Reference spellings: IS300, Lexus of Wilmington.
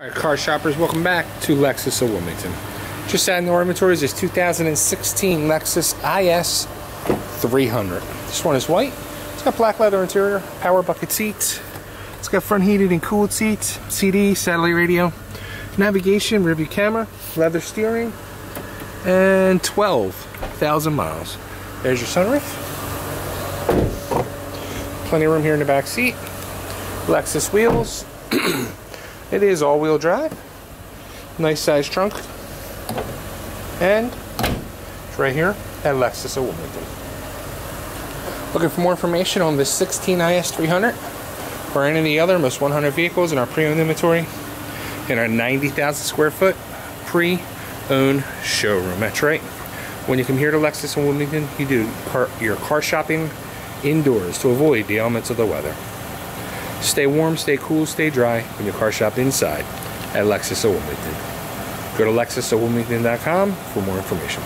Alright, car shoppers, welcome back to Lexus of Wilmington. Just adding to our inventories is 2016 Lexus IS300. This one is white. It's got black leather interior, power bucket seats. It's got front heated and cooled seats, CD, satellite radio, navigation, rear view camera, leather steering, and 12,000 miles. There's your sunroof. Plenty of room here in the back seat. Lexus wheels. It is all-wheel drive, nice size trunk, and it's right here at Lexus of Wilmington. Looking for more information on this 16 IS300 or any of the other almost 100 vehicles in our pre-owned inventory in our 90,000 square foot pre-owned showroom. That's right. When you come here to Lexus of Wilmington, you do your car shopping indoors to avoid the elements of the weather. Stay warm, stay cool, stay dry when you car shop inside at Lexus of Wilmington. Go to LexusofWilmington.com for more information.